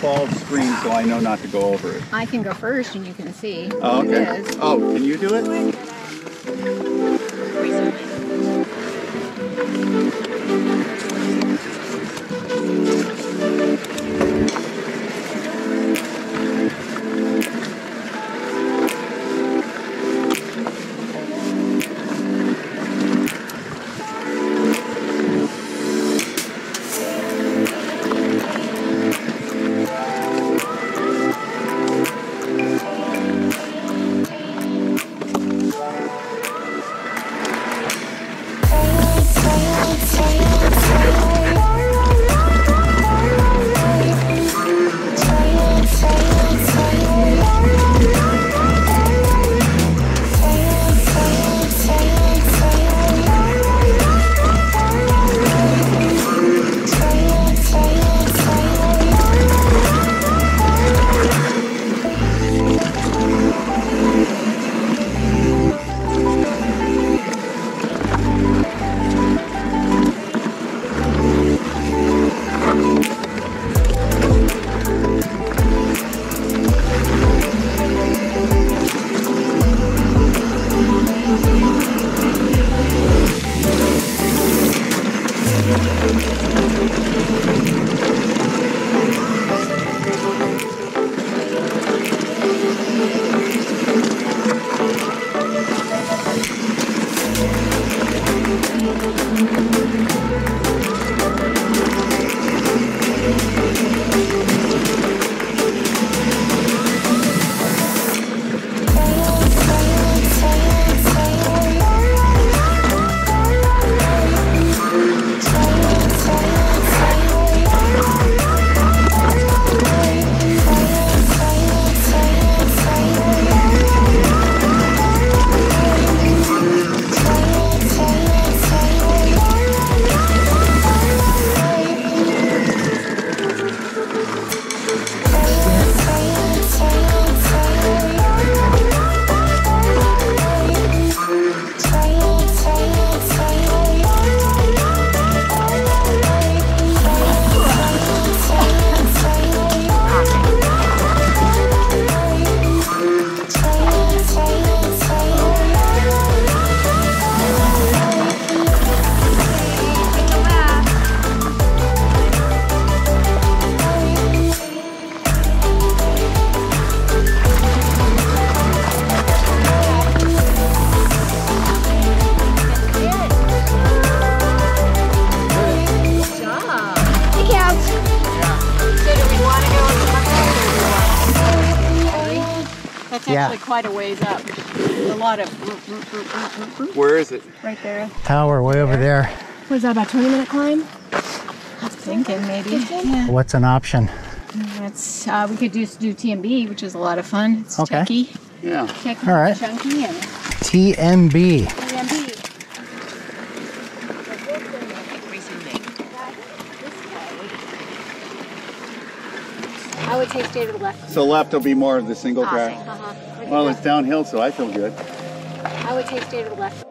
default screen, so I know not to go over it. I can go first, and you can see. Oh, okay. Oh, can you do it? Actually quite a ways up. A lot of Where is it? Right there. Tower way over there. What is that, about a 20-minute climb? I was thinking maybe. Yeah. What's an option? That's we could just do TMB, which is a lot of fun. It's okay. Techy. Yeah. Techy, all right. Chunky and TMB. TMB. I would say stay to the left. So left will be more of the single track. Well, it's downhill, so I feel good. I would say stay to the left.